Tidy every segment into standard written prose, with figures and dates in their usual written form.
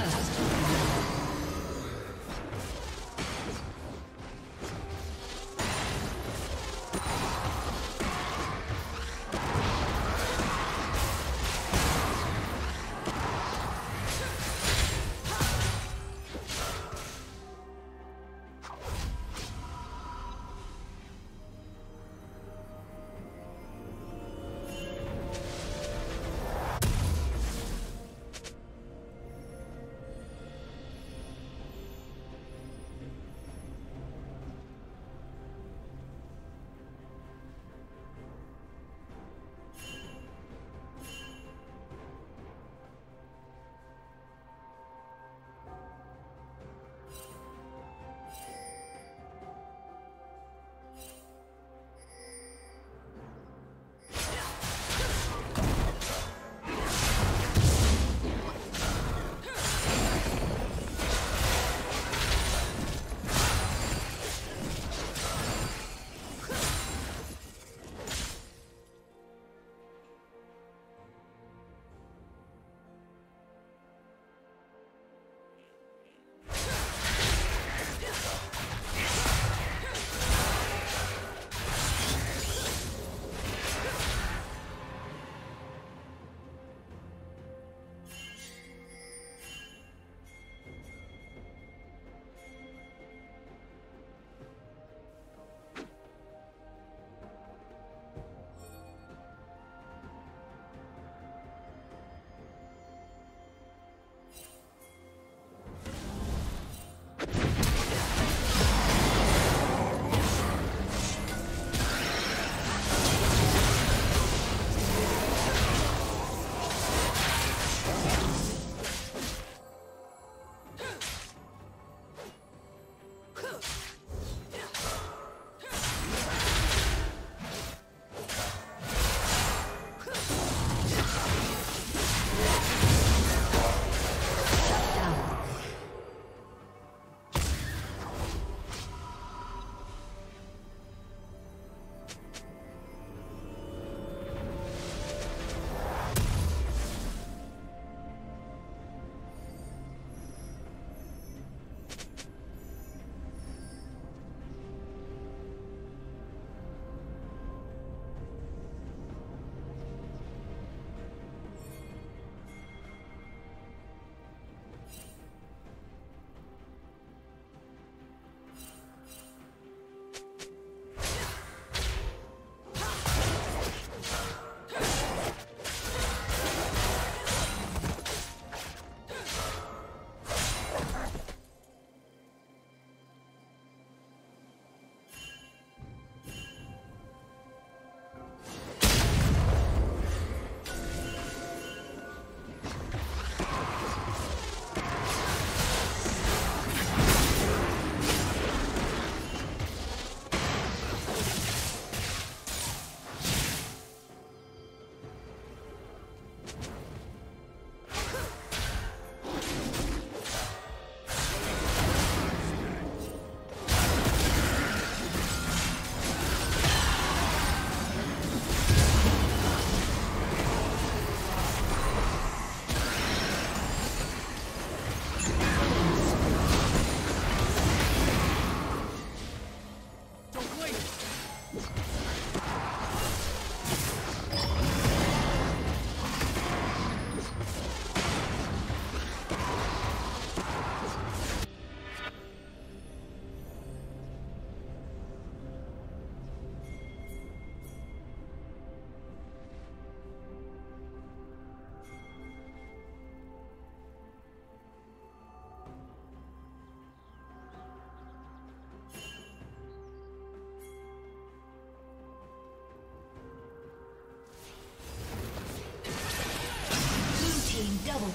First.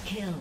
Kill.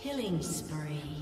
Killing spree.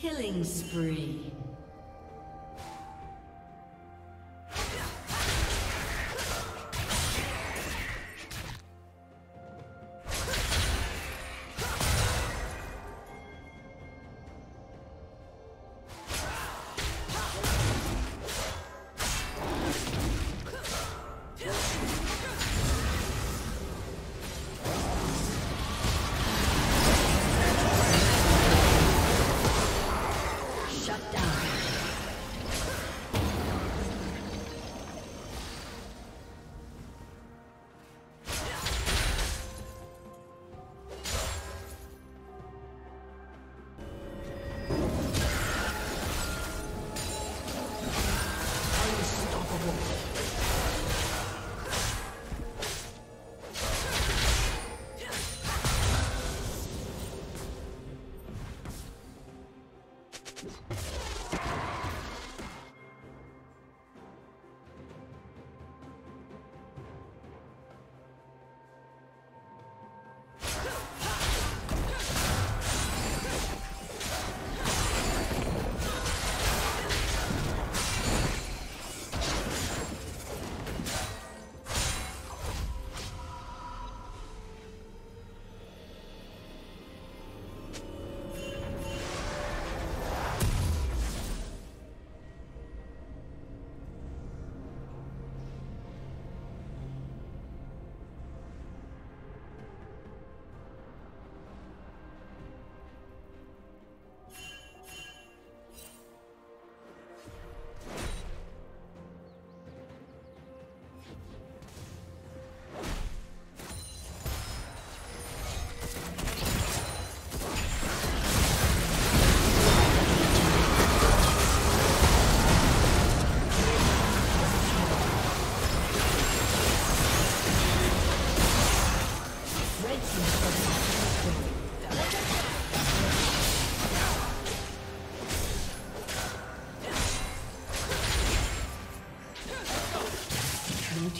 Killing spree.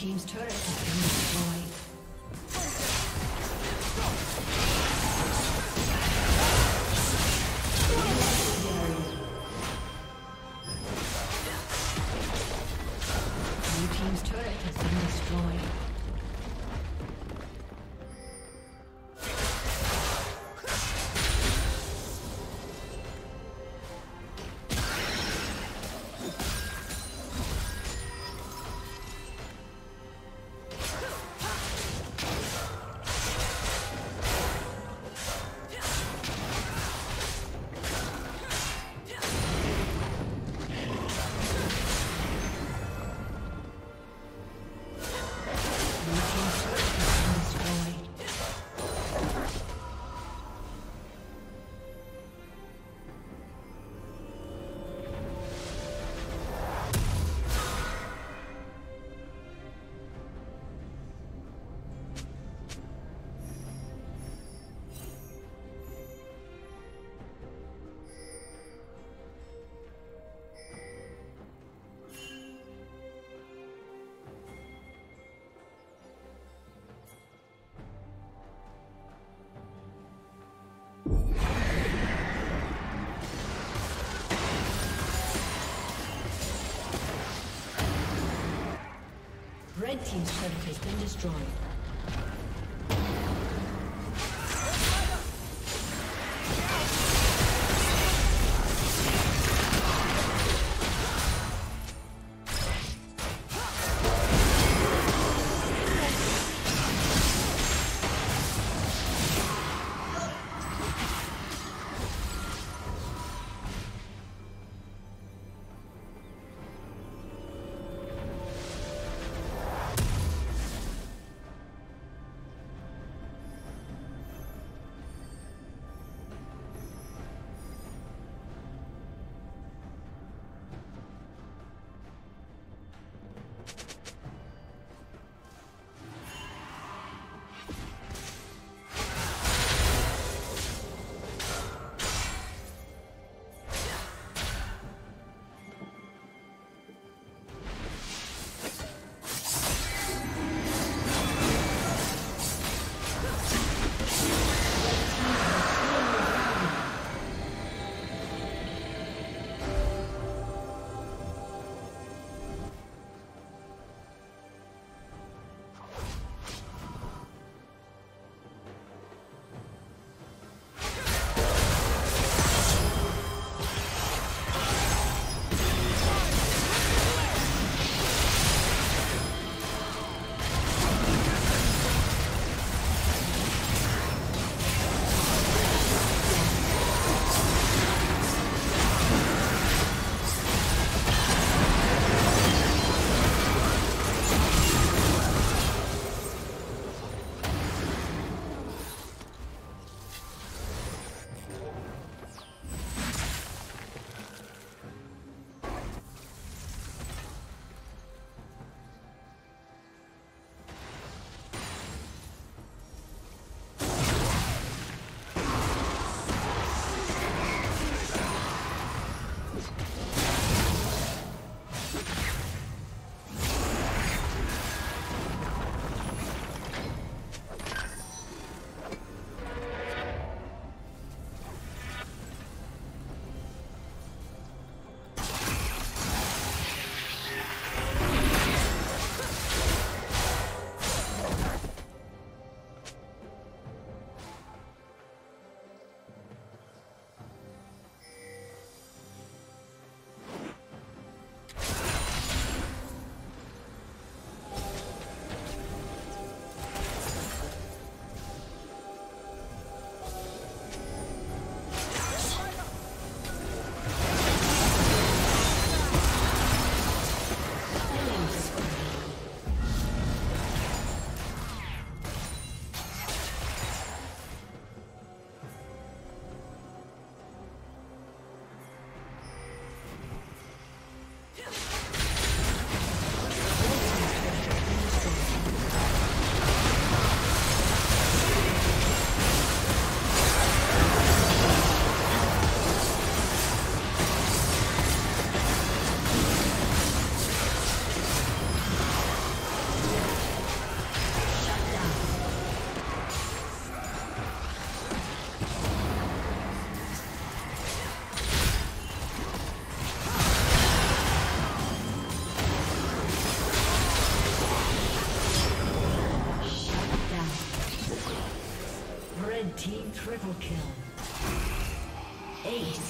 Team's turret has been destroyed. New team's turret has been destroyed. Red team's turret has been destroyed. Triple kill. Ace.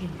dragon.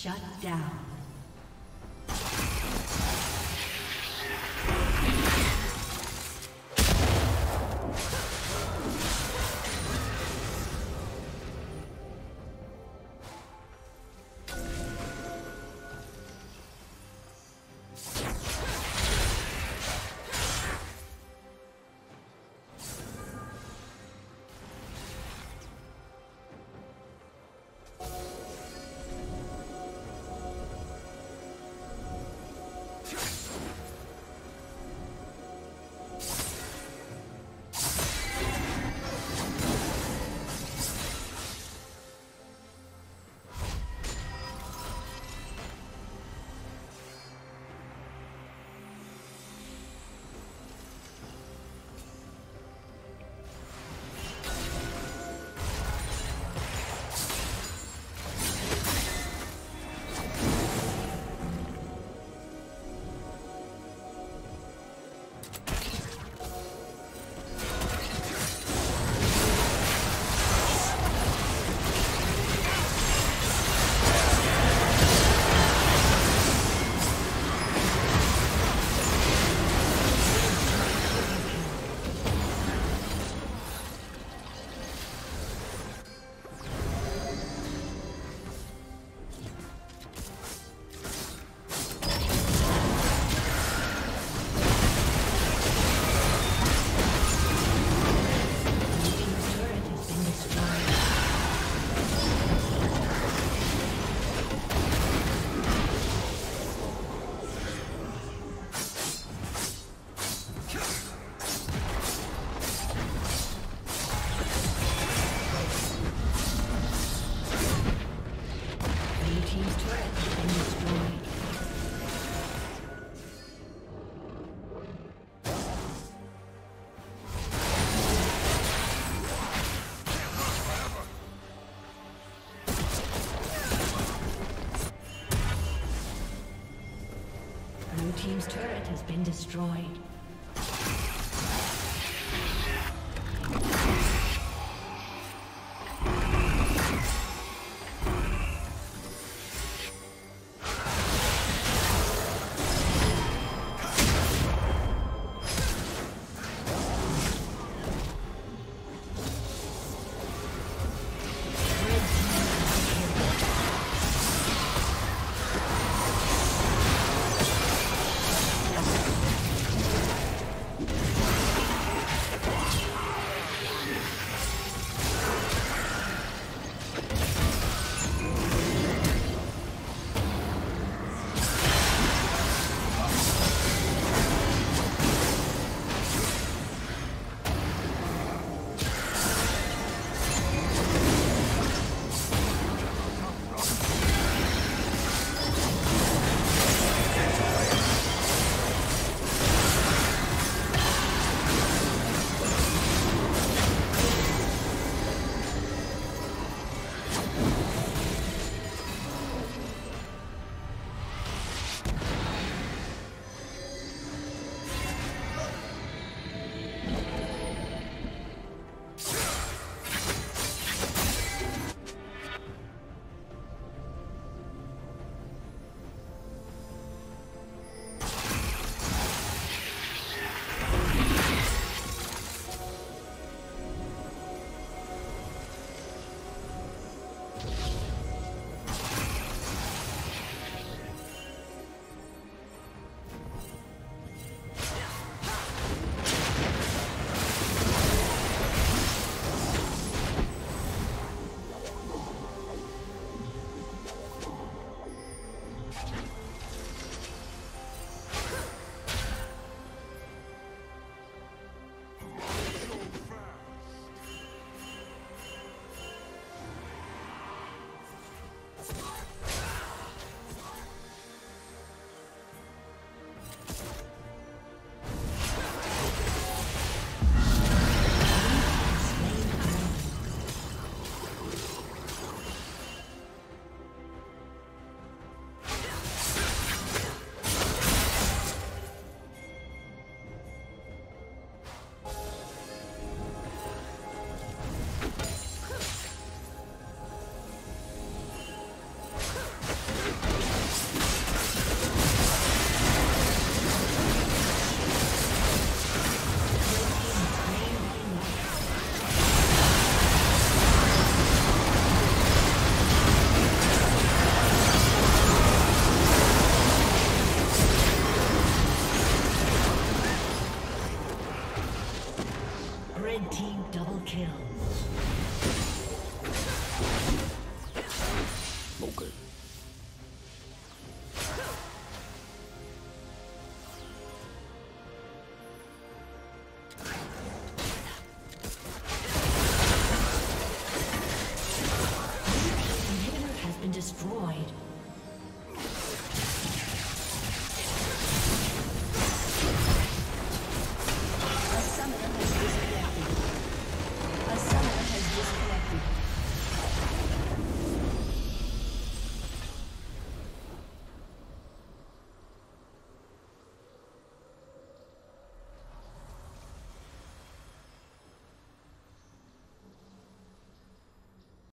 Shut down. Team's turret has been destroyed.